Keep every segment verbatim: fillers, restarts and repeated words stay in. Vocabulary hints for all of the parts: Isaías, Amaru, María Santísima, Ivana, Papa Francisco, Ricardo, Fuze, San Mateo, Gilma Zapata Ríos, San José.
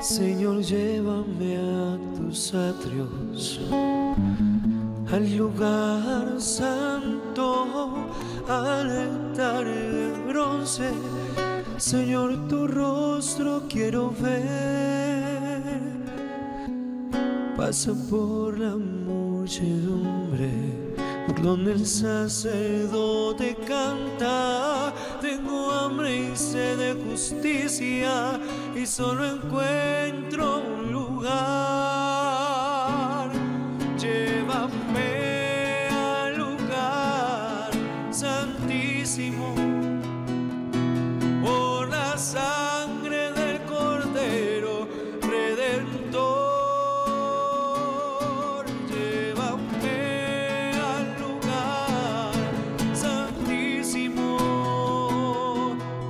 Señor, llévame a tus atrios, al lugar santo, al altar de bronce. Señor, tu rostro quiero ver. Pasa por la muchedumbre, donde el sacerdote canta. Tengo hambre y sed de justicia, y solo encuentro un lugar. Llévame al lugar santísimo, por la sangre del Cordero Redentor. Llévame al lugar santísimo,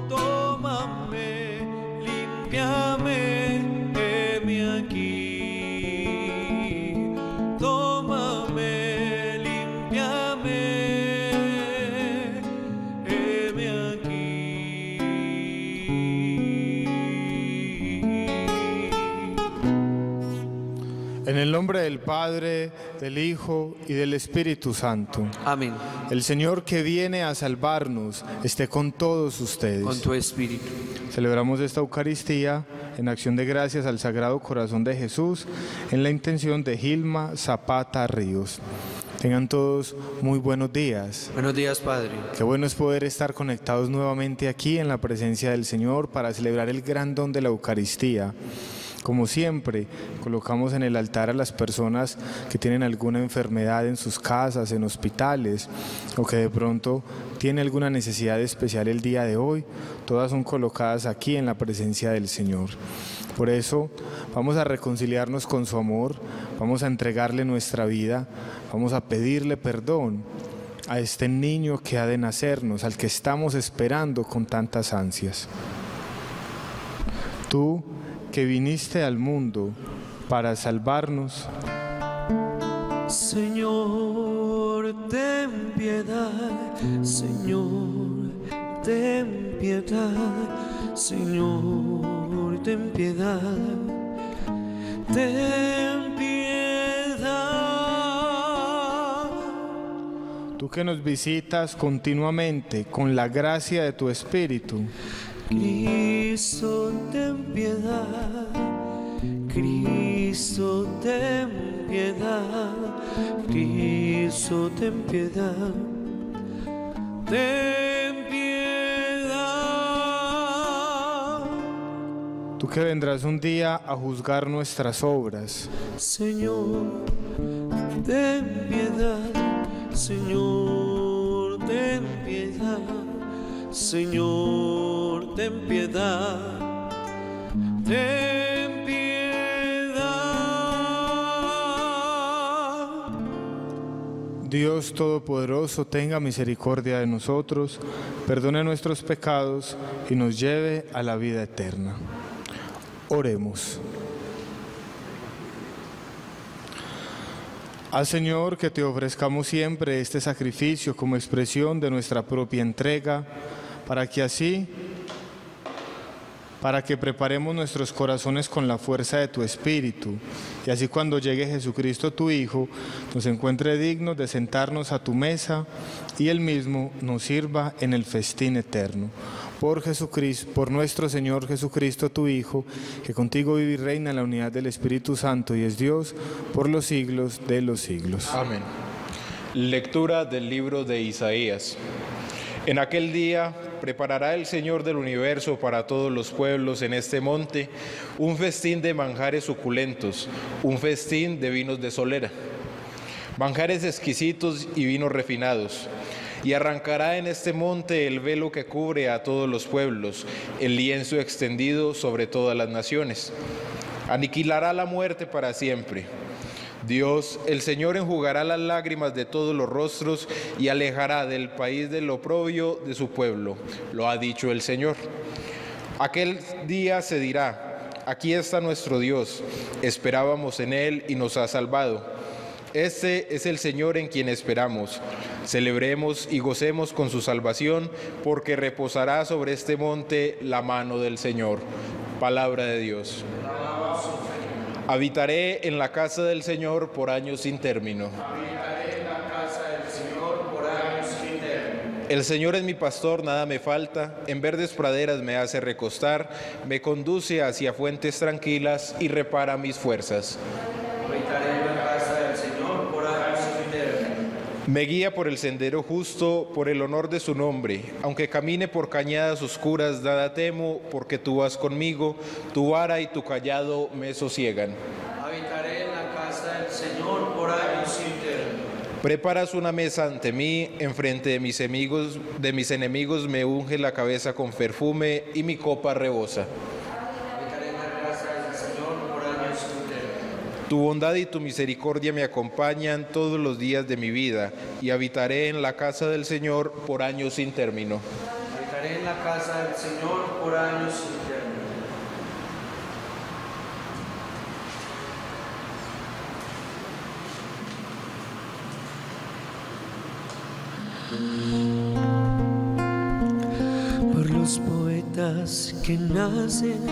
tómame, límpiame, heme aquí. En el nombre del Padre, del Hijo y del Espíritu Santo. Amén. El Señor que viene a salvarnos esté con todos ustedes. Con tu espíritu. Celebramos esta Eucaristía en acción de gracias al Sagrado Corazón de Jesús, en la intención de Gilma Zapata Ríos. Tengan todos muy buenos días. Buenos días, Padre. Qué bueno es poder estar conectados nuevamente aquí en la presencia del Señor para celebrar el gran don de la Eucaristía. Como siempre, colocamos en el altar a las personas que tienen alguna enfermedad en sus casas, en hospitales, o que de pronto tienen alguna necesidad especial el día de hoy. Todas son colocadas aquí en la presencia del Señor. Por eso vamos a reconciliarnos con su amor, vamos a entregarle nuestra vida, vamos a pedirle perdón a este niño que ha de nacernos, al que estamos esperando con tantas ansias. Tú, que viniste al mundo para salvarnos. Señor, ten piedad. Señor, ten piedad. Señor, ten piedad. Ten piedad. Tú que nos visitas continuamente con la gracia de tu Espíritu. Cristo, ten piedad. Cristo, ten piedad. Cristo, ten piedad. Ten piedad. Tú que vendrás un día a juzgar nuestras obras. Señor, ten piedad. Señor, ten piedad. Señor, ten piedad, ten piedad. Dios Todopoderoso, tenga misericordia de nosotros, perdone nuestros pecados y nos lleve a la vida eterna. Oremos. Haz, Señor, que te ofrezcamos siempre este sacrificio como expresión de nuestra propia entrega, para que así, para que preparemos nuestros corazones con la fuerza de tu Espíritu, y así cuando llegue Jesucristo tu Hijo, nos encuentre dignos de sentarnos a tu mesa, y Él mismo nos sirva en el festín eterno. Por Jesucristo, por nuestro Señor Jesucristo, tu Hijo, que contigo vive y reina en la unidad del Espíritu Santo y es Dios por los siglos de los siglos. Amén. Lectura del libro de Isaías. En aquel día preparará el Señor del universo para todos los pueblos en este monte un festín de manjares suculentos, un festín de vinos de solera, manjares exquisitos y vinos refinados. Y arrancará en este monte el velo que cubre a todos los pueblos, el lienzo extendido sobre todas las naciones. Aniquilará la muerte para siempre. Dios, el Señor, enjugará las lágrimas de todos los rostros y alejará del país del oprobio de su pueblo. Lo ha dicho el Señor. Aquel día se dirá: aquí está nuestro Dios, esperábamos en Él y nos ha salvado. Este es el Señor en quien esperamos. Celebremos y gocemos con su salvación, porque reposará sobre este monte la mano del Señor. Palabra de Dios. Habitaré en la casa del Señor por años sin término. Habitaré en la casa del Señor por años sin término. El Señor es mi pastor, nada me falta. En verdes praderas me hace recostar. Me conduce hacia fuentes tranquilas y repara mis fuerzas. Habitaré en la casa del Señor por años sin término. Me guía por el sendero justo, por el honor de su nombre. Aunque camine por cañadas oscuras, nada temo, porque tú vas conmigo, tu vara y tu callado me sosiegan. Habitaré en la casa del Señor por años sin término. Preparas una mesa ante mí, enfrente de mis enemigos, de mis enemigos me unge la cabeza con perfume y mi copa rebosa. Tu bondad y tu misericordia me acompañan todos los días de mi vida y habitaré en la casa del Señor por años sin término. Habitaré en la casa del Señor por años sin término. Por los poetas que nacen,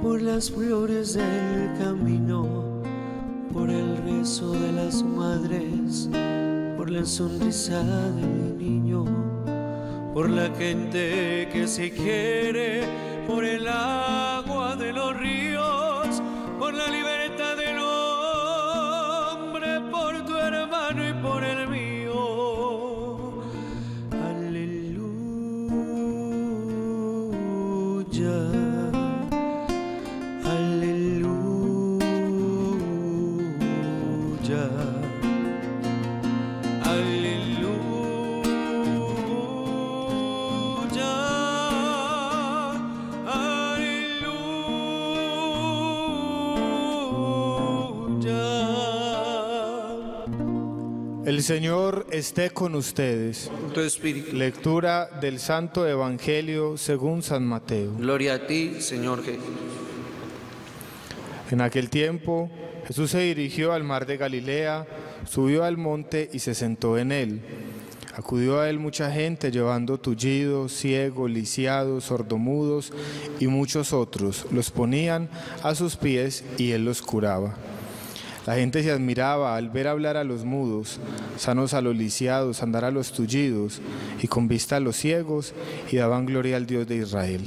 por las flores del camino, por el rezo de las madres, por la sonrisa del niño, por la gente que se quiere, por el agua de los ríos, por la libertad del hombre, por tu hermano y por el mío. Aleluya. El Señor esté con ustedes. Con tu espíritu. Lectura del Santo Evangelio según San Mateo. Gloria a ti, Señor Jesús. En aquel tiempo, Jesús se dirigió al mar de Galilea, subió al monte y se sentó en él. Acudió a él mucha gente llevando tullidos, ciegos, lisiados, sordomudos y muchos otros. Los ponían a sus pies y él los curaba. La gente se admiraba al ver hablar a los mudos, sanos a los lisiados, andar a los tullidos, y con vista a los ciegos, y daban gloria al Dios de Israel.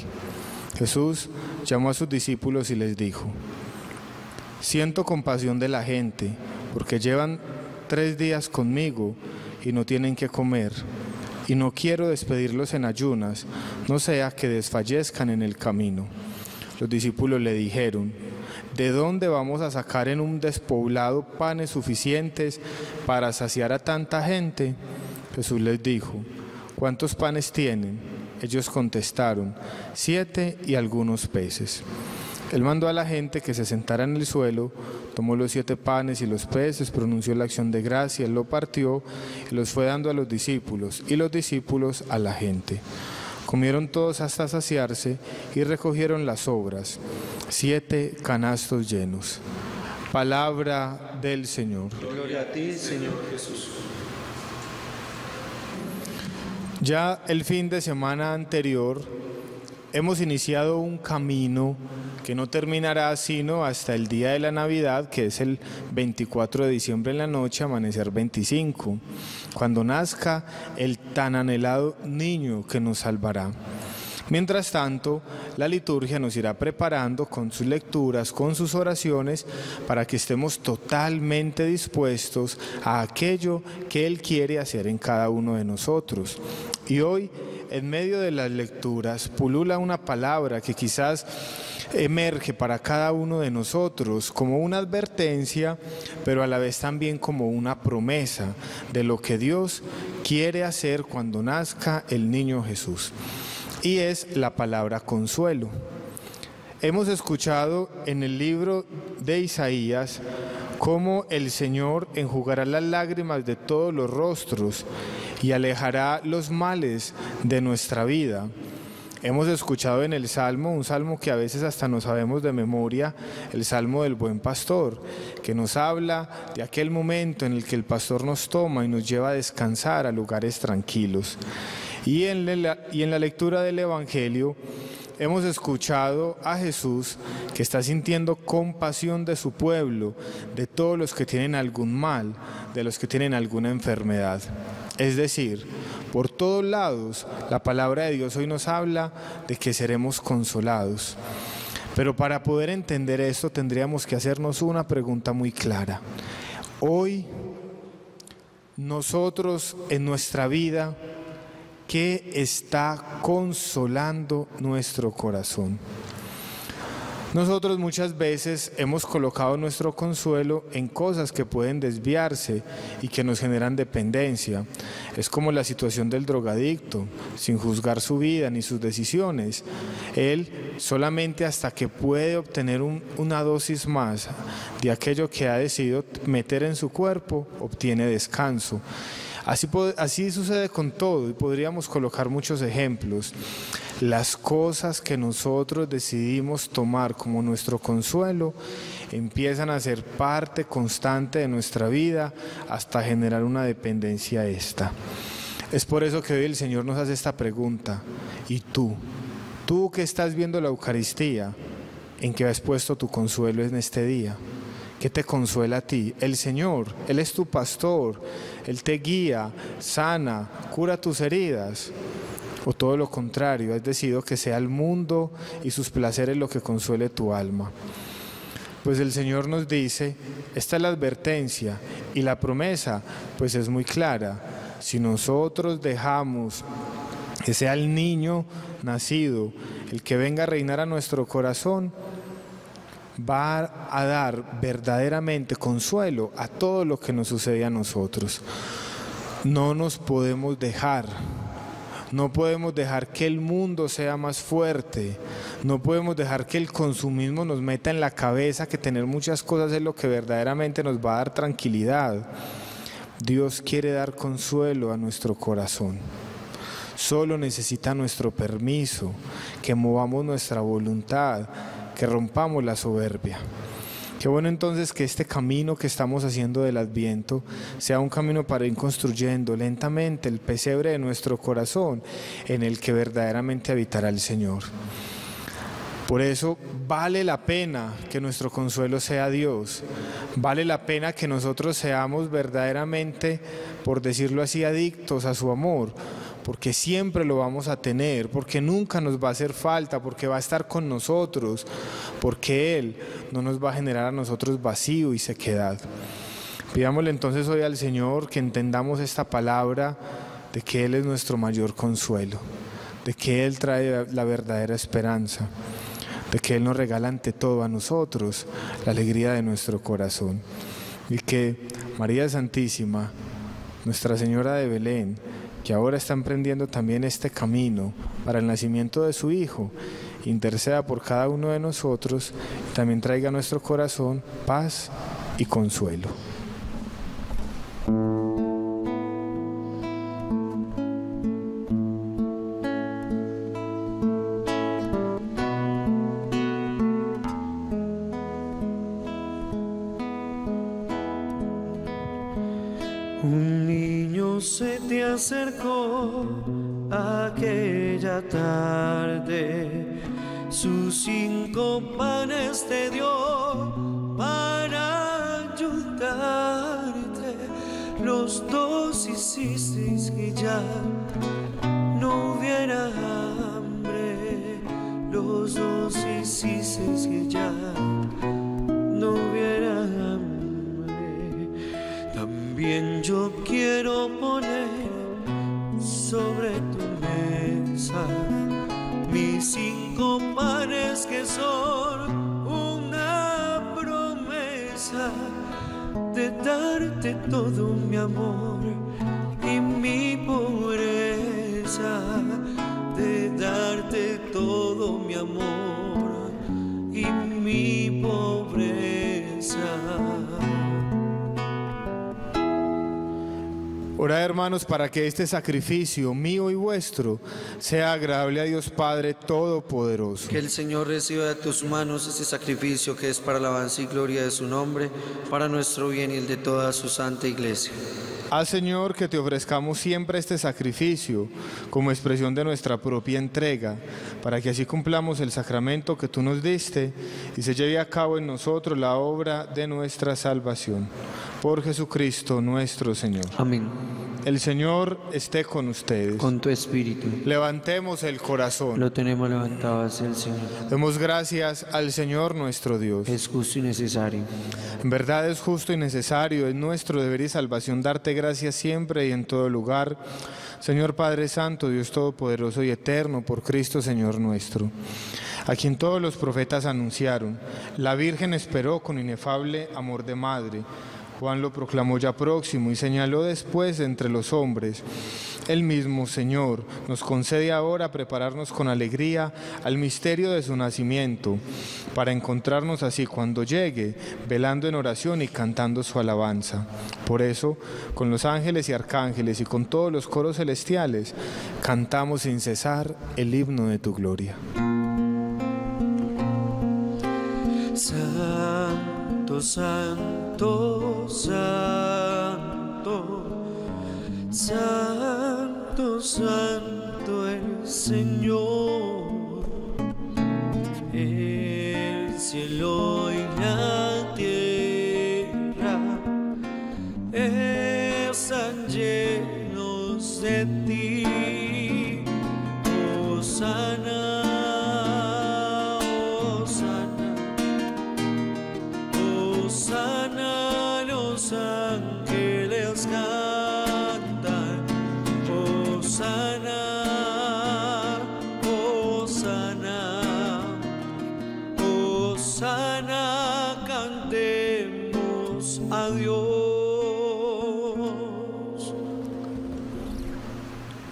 Jesús llamó a sus discípulos y les dijo: «Siento compasión de la gente, porque llevan tres días conmigo y no tienen qué comer, y no quiero despedirlos en ayunas, no sea que desfallezcan en el camino». Los discípulos le dijeron: ¿de dónde vamos a sacar en un despoblado panes suficientes para saciar a tanta gente? Jesús les dijo: ¿cuántos panes tienen? Ellos contestaron: siete y algunos peces. Él mandó a la gente que se sentara en el suelo, tomó los siete panes y los peces, pronunció la acción de gracias, lo partió y los fue dando a los discípulos, y los discípulos a la gente. Comieron todos hasta saciarse y recogieron las sobras, siete canastos llenos. Palabra del Señor. Gloria a ti, Señor Jesús. Ya el fin de semana anterior hemos iniciado un camino que no terminará sino hasta el día de la Navidad, que es el veinticuatro de diciembre en la noche, amanecer veinticinco, cuando nazca el tan anhelado niño que nos salvará. Mientras tanto, la liturgia nos irá preparando con sus lecturas, con sus oraciones, para que estemos totalmente dispuestos a aquello que Él quiere hacer en cada uno de nosotros. Y hoy, en medio de las lecturas, pulula una palabra que quizás emerge para cada uno de nosotros como una advertencia, pero a la vez también como una promesa de lo que Dios quiere hacer cuando nazca el niño Jesús. Y es la palabra consuelo. Hemos escuchado en el libro de Isaías cómo el Señor enjugará las lágrimas de todos los rostros y alejará los males de nuestra vida. Hemos escuchado en el Salmo, un Salmo que a veces hasta no sabemos de memoria, el Salmo del Buen Pastor, que nos habla de aquel momento en el que el pastor nos toma y nos lleva a descansar a lugares tranquilos. Y en la, y en la lectura del Evangelio hemos escuchado a Jesús que está sintiendo compasión de su pueblo, de todos los que tienen algún mal, de los que tienen alguna enfermedad. Es decir, por todos lados, la palabra de Dios hoy nos habla de que seremos consolados. Pero para poder entender esto tendríamos que hacernos una pregunta muy clara. Hoy, nosotros en nuestra vida, ¿qué está consolando nuestro corazón? Nosotros muchas veces hemos colocado nuestro consuelo en cosas que pueden desviarse y que nos generan dependencia. Es como la situación del drogadicto, sin juzgar su vida ni sus decisiones. Él solamente hasta que puede obtener un, una dosis más de aquello que ha decidido meter en su cuerpo, obtiene descanso. Así, así sucede con todo y podríamos colocar muchos ejemplos. Las cosas que nosotros decidimos tomar como nuestro consuelo empiezan a ser parte constante de nuestra vida hasta generar una dependencia a esta. Es por eso que hoy el Señor nos hace esta pregunta. ¿Y tú? ¿Tú que estás viendo la Eucaristía? ¿En qué has puesto tu consuelo en este día? ¿Qué te consuela a ti? El Señor, Él es tu pastor, Él te guía, sana, cura tus heridas. O todo lo contrario, has decidido que sea el mundo y sus placeres lo que consuele tu alma. Pues el Señor nos dice, esta es la advertencia y la promesa, pues es muy clara. Si nosotros dejamos que sea el niño nacido el que venga a reinar a nuestro corazón, va a dar verdaderamente consuelo a todo lo que nos sucede a nosotros. No nos podemos dejar, no podemos dejar que el mundo sea más fuerte, no podemos dejar que el consumismo nos meta en la cabeza que tener muchas cosas es lo que verdaderamente nos va a dar tranquilidad. Dios quiere dar consuelo a nuestro corazón. Solo necesita nuestro permiso, que movamos nuestra voluntad, que rompamos la soberbia. Qué bueno entonces que este camino que estamos haciendo del Adviento sea un camino para ir construyendo lentamente el pesebre de nuestro corazón en el que verdaderamente habitará el Señor. Por eso vale la pena que nuestro consuelo sea Dios, vale la pena que nosotros seamos verdaderamente, por decirlo así, adictos a su amor, porque siempre lo vamos a tener, porque nunca nos va a hacer falta, porque va a estar con nosotros, porque Él no nos va a generar a nosotros vacío y sequedad. Pidámosle entonces hoy al Señor que entendamos esta palabra de que Él es nuestro mayor consuelo, de que Él trae la verdadera esperanza, de que Él nos regala ante todo a nosotros la alegría de nuestro corazón y que María Santísima, Nuestra Señora de Belén, que ahora está emprendiendo también este camino para el nacimiento de su Hijo, interceda por cada uno de nosotros y también traiga a nuestro corazón paz y consuelo. Acercó aquella tarde, sus cinco panes te dio para ayudarte, los dos hicisteis que ya no hubiera hambre, los dos hicisteis que ya no hubiera hambre. También yo quiero poner sobre tu mesa mis cinco panes que son una promesa de darte todo mi amor y mi pobreza, de darte todo mi amor y mi pobreza. Orad, hermanos, para que este sacrificio mío y vuestro sea agradable a Dios Padre Todopoderoso. Que el Señor reciba de tus manos este sacrificio que es para la alabanza y gloria de su nombre, para nuestro bien y el de toda su santa iglesia. Haz, Señor, que te ofrezcamos siempre este sacrificio como expresión de nuestra propia entrega, para que así cumplamos el sacramento que tú nos diste y se lleve a cabo en nosotros la obra de nuestra salvación. Por Jesucristo nuestro Señor. Amén. El Señor esté con ustedes. Con tu espíritu. Levantemos el corazón. Lo tenemos levantado hacia el Señor. Demos gracias al Señor nuestro Dios. Es justo y necesario. En verdad es justo y necesario, es nuestro deber y salvación darte gracias siempre y en todo lugar, Señor Padre Santo, Dios Todopoderoso y Eterno, por Cristo Señor nuestro, a quien todos los profetas anunciaron. La Virgen esperó con inefable amor de madre. Juan lo proclamó ya próximo y señaló después entre los hombres. El mismo Señor nos concede ahora prepararnos con alegría al misterio de su nacimiento, para encontrarnos así cuando llegue, velando en oración y cantando su alabanza. Por eso, con los ángeles y arcángeles y con todos los coros celestiales, cantamos sin cesar el himno de tu gloria. Santo, Santo, Santo, Santo, Santo, Santo el Señor, el cielo y la tierra están llenos de ti, Hosana.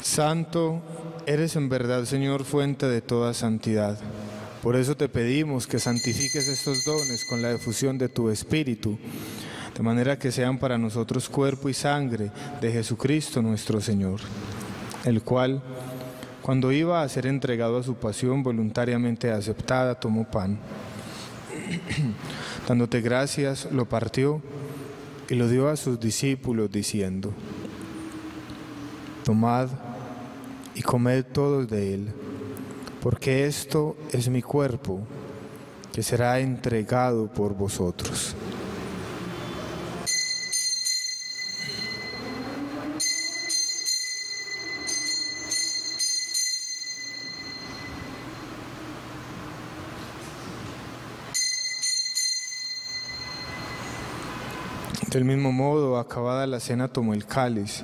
Santo, eres en verdad, Señor, fuente de toda santidad. Por eso te pedimos que santifiques estos dones con la efusión de tu Espíritu, de manera que sean para nosotros cuerpo y sangre de Jesucristo nuestro Señor, el cual, cuando iba a ser entregado a su pasión voluntariamente aceptada, tomó pan. Dándote gracias, lo partió y lo dio a sus discípulos diciendo: tomad y comed todos de él, porque esto es mi cuerpo, que será entregado por vosotros. Del mismo modo, acabada la cena, tomó el cáliz.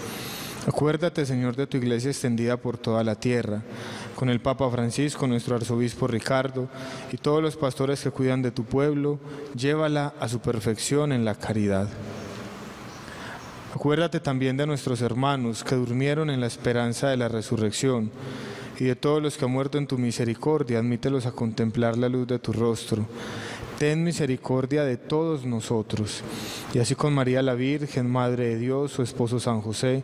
Acuérdate, Señor, de tu iglesia extendida por toda la tierra, con el Papa Francisco, nuestro arzobispo Ricardo y todos los pastores que cuidan de tu pueblo, llévala a su perfección en la caridad. Acuérdate también de nuestros hermanos que durmieron en la esperanza de la resurrección y de todos los que han muerto en tu misericordia, admítelos a contemplar la luz de tu rostro. Ten misericordia de todos nosotros, y así con María la Virgen, Madre de Dios, su esposo San José,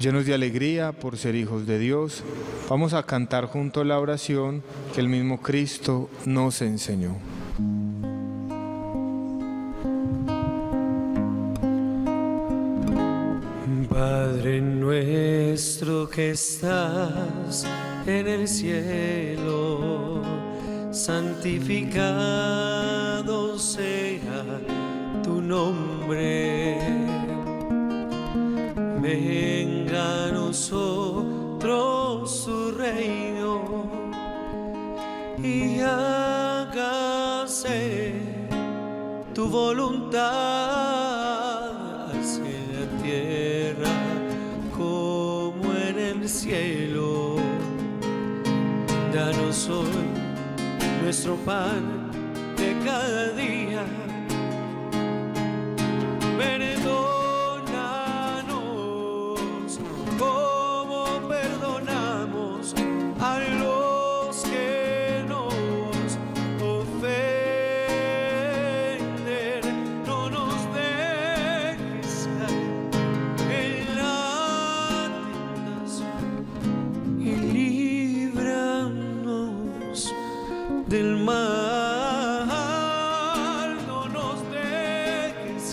Llenos de alegría por ser hijos de Dios, vamos a cantar junto la oración que el mismo Cristo nos enseñó. Padre nuestro que estás en el cielo, santificado sea tu nombre. Venga a nosotros tu reino y hágase tu voluntad así en la tierra como en el cielo. Danos hoy nuestro pan de cada día, perdónanos como perdonamos a los que nos ofenden, no nos dejes en la tentación y líbranos del mal, no nos dejes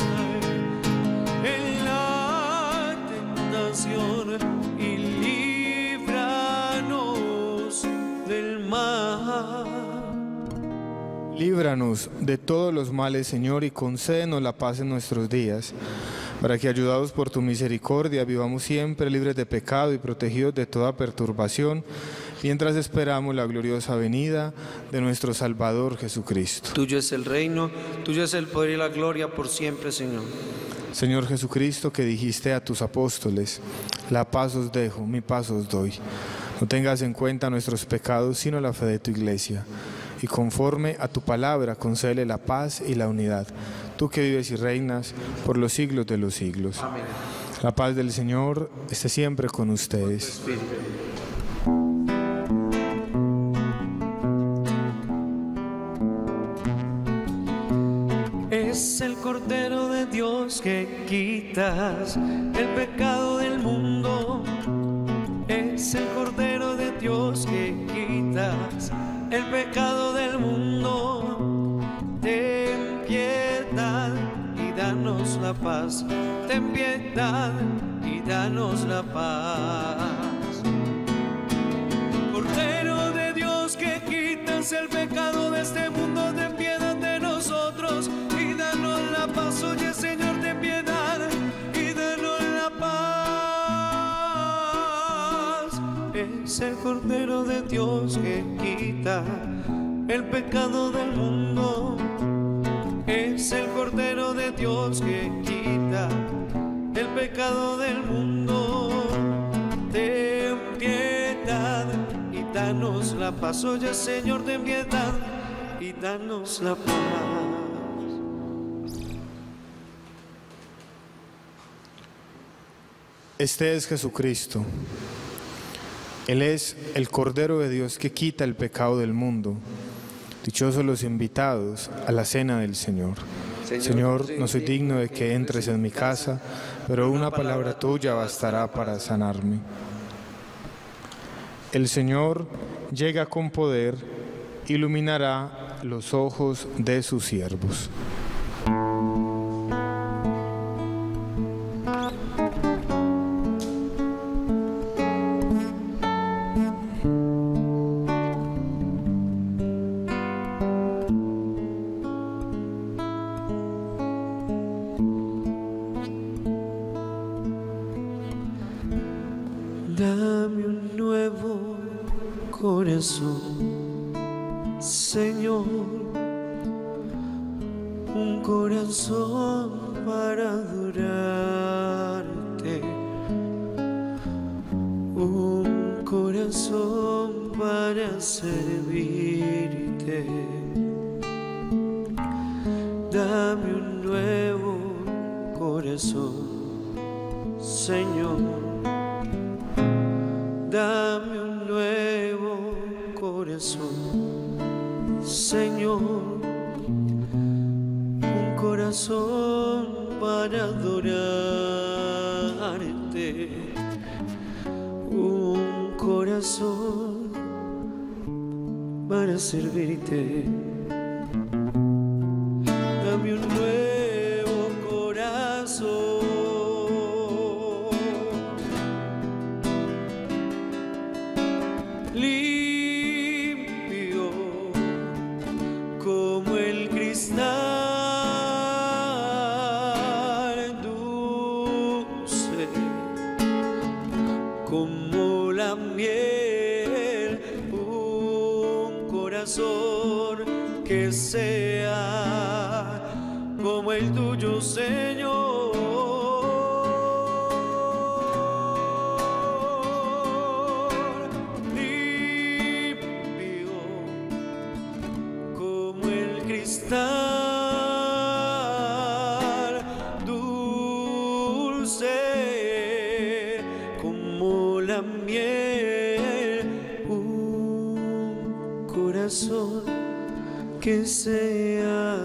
caer en la tentación y líbranos del mal. Líbranos de todos los males, Señor, y concédenos la paz en nuestros días, para que, ayudados por tu misericordia, vivamos siempre libres de pecado y protegidos de toda perturbación, mientras esperamos la gloriosa venida de nuestro Salvador Jesucristo. Tuyo es el reino, tuyo es el poder y la gloria por siempre, Señor. Señor Jesucristo, que dijiste a tus apóstoles, la paz os dejo, mi paz os doy. No tengas en cuenta nuestros pecados, sino la fe de tu iglesia. Y conforme a tu palabra, concédele la paz y la unidad. Tú que vives y reinas por los siglos de los siglos. Amén. La paz del Señor esté siempre con ustedes. Con tu espíritu. Es el Cordero de Dios que quitas el pecado del mundo. Es el Cordero de Dios que quitas el pecado del mundo. Ten piedad y danos la paz. Ten piedad y danos la paz. Cordero de Dios que quitas el pecado de este mundo, ten piedad de nosotros. Oye, Señor, ten piedad y danos la paz. Es el Cordero de Dios que quita el pecado del mundo. Es el Cordero de Dios que quita el pecado del mundo. Ten piedad y danos la paz. Oye, Señor, ten piedad y danos la paz. Este es Jesucristo. Él es el Cordero de Dios que quita el pecado del mundo. Dichosos los invitados a la cena del Señor. Señor, no soy digno de que entres en mi casa, pero una palabra tuya bastará para sanarme. El Señor llega con poder, iluminará los ojos de sus siervos. Dame un nuevo corazón, Señor, un corazón para adorarte, un corazón para servirte. Dame un nuevo corazón, Señor, dame un nuevo corazón, Señor, un corazón para adorarte, un corazón para servirte. Dame un nuevo corazón. Que sea como el tuyo, Señor. Limpio como el cristal, dulce como la miel, un corazón que sea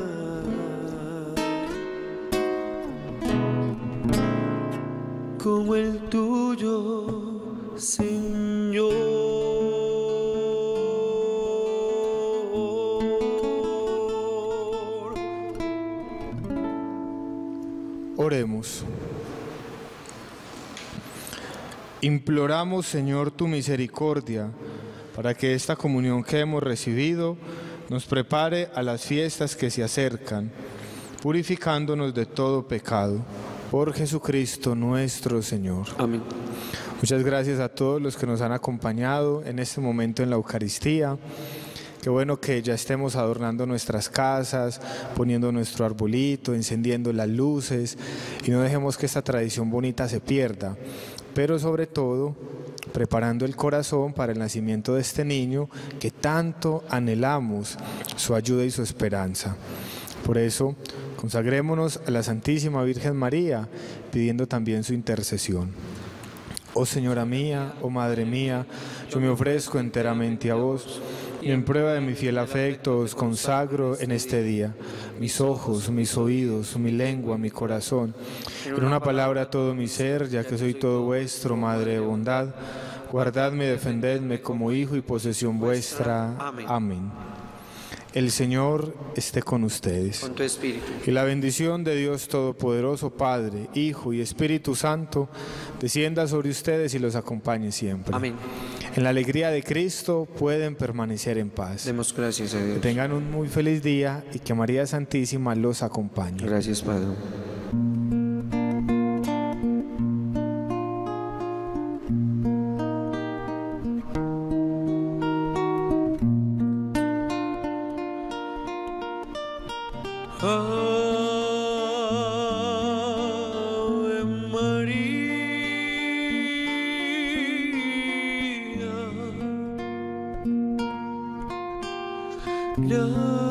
como el tuyo, Señor. Oremos. Imploramos, Señor, tu misericordia para que esta comunión que hemos recibido nos prepare a las fiestas que se acercan, purificándonos de todo pecado. Por Jesucristo nuestro Señor. Amén. Muchas gracias a todos los que nos han acompañado en este momento en la Eucaristía. Qué bueno que ya estemos adornando nuestras casas, poniendo nuestro arbolito, encendiendo las luces, y no dejemos que esta tradición bonita se pierda, pero sobre todo preparando el corazón para el nacimiento de este niño que tanto anhelamos, su ayuda y su esperanza. Por eso, consagrémonos a la Santísima Virgen María, pidiendo también su intercesión. Oh Señora mía, oh Madre mía, yo me ofrezco enteramente a vos, y en prueba de mi fiel afecto os consagro en este día mis ojos, mis oídos, mi lengua, mi corazón, en una palabra todo mi ser, ya que soy todo vuestro, Madre de bondad, guardadme y defendedme como hijo y posesión vuestra. Amén. El Señor esté con ustedes. Con tu espíritu. Y la bendición de Dios Todopoderoso, Padre, Hijo y Espíritu Santo, descienda sobre ustedes y los acompañe siempre. Amén. En la alegría de Cristo pueden permanecer en paz. Demos gracias a Dios. Que tengan un muy feliz día y que María Santísima los acompañe. Gracias, Padre. No.